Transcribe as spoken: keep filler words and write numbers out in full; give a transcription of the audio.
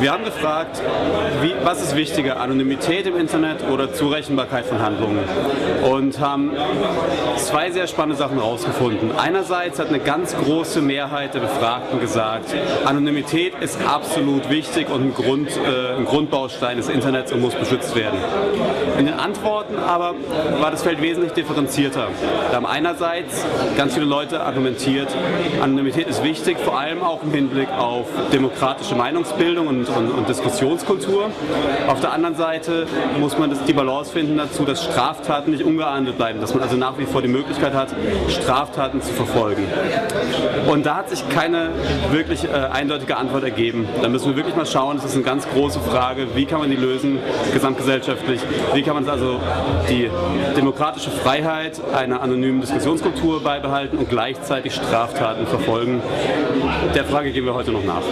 Wir haben gefragt, wie, was ist wichtiger, Anonymität im Internet oder Zurechenbarkeit von Handlungen? Und haben zwei sehr spannende Sachen herausgefunden. Einerseits hat eine ganz große Mehrheit der Befragten gesagt, Anonymität ist absolut wichtig und ein, Grund, äh, ein Grundbaustein des Internets und muss beschützt werden. In den Antworten aber war das Feld wesentlich differenzierter. Da haben einerseits ganz viele Leute argumentiert, Anonymität ist wichtig, vor allem auch im Hinblick auf demokratische Meinungsbildung und, und, und Diskussionskultur. Auf der anderen Seite muss man das, die Balance finden dazu, dass Straftaten nicht ungeahndet bleiben, dass man also nach wie vor die Möglichkeit hat, Straftaten zu verfolgen. Und da hat sich keine wirklich äh, eindeutige Antwort ergeben. Da müssen wir wirklich mal schauen, das ist eine ganz große Frage, wie kann man die lösen, gesamtgesellschaftlich, wie kann man also die demokratische Freiheit einer anonymen Diskussionskultur beibehalten und gleichzeitig Straftaten verfolgen. Der Frage gehen wir heute noch nach.